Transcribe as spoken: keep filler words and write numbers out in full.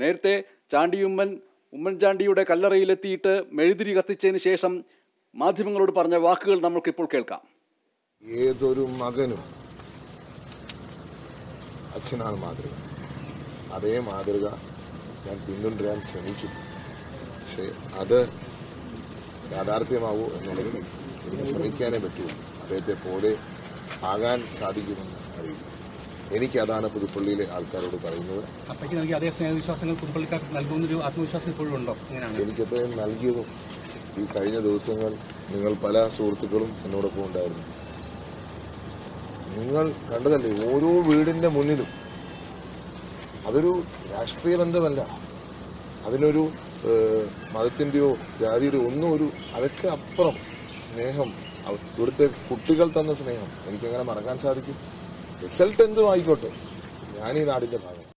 നേരത്തെ ചാണ്ടി ഉമ്മൻ ഉമ്മൻചാണ്ടിയുടെ കല്ലറയിലെത്തിയിട്ട് മെഴുതിരി കത്തിച്ചതിന് ശേഷം മാധ്യമങ്ങളോട് പറഞ്ഞ വാക്കുകൾ നമുക്ക് ഇപ്പോൾ കേൾക്കാം. ഏതൊരു മകനും അച്ഛനാണ് മാതൃക, അതേ മാതൃക ഞാൻ പിന്തുടരാൻ ശ്രമിക്കും. പക്ഷേ അത് യാഥാർത്ഥ്യമാവൂ എന്നുള്ളത് ഇതിനെ ശ്രമിക്കാനേ പറ്റുള്ളൂ. അദ്ദേഹത്തെ പോലെ ആകാൻ സാധിക്കുമെന്ന് അറിയില്ല. എനിക്ക് അതാണ് പുതുപ്പള്ളിയിലെ ആൾക്കാരോട് പറയുന്നത്. എനിക്കത്രയും നൽകിയതും ഈ കഴിഞ്ഞ ദിവസങ്ങൾ നിങ്ങൾ പല സുഹൃത്തുക്കളും എന്നോടൊപ്പം ഉണ്ടായിരുന്നു. നിങ്ങൾ കണ്ടതല്ലേ ഓരോ വീടിൻ്റെ മുന്നിലും. അതൊരു രാഷ്ട്രീയ ബന്ധമല്ല, അതിനൊരു മതത്തിൻ്റെയോ ജാതിയുടെയോ ഒന്നും ഒരു അതൊക്കെ അപ്പുറം സ്നേഹം, ഇവിടുത്തെ കുട്ടികൾ തന്ന സ്നേഹം എനിക്കങ്ങനെ മറക്കാൻ സാധിക്കും? റിസൾട്ട് എന്തും ആയിക്കോട്ടെ, ഞാൻ ഈ നാടിൻ്റെ ഭാഗം.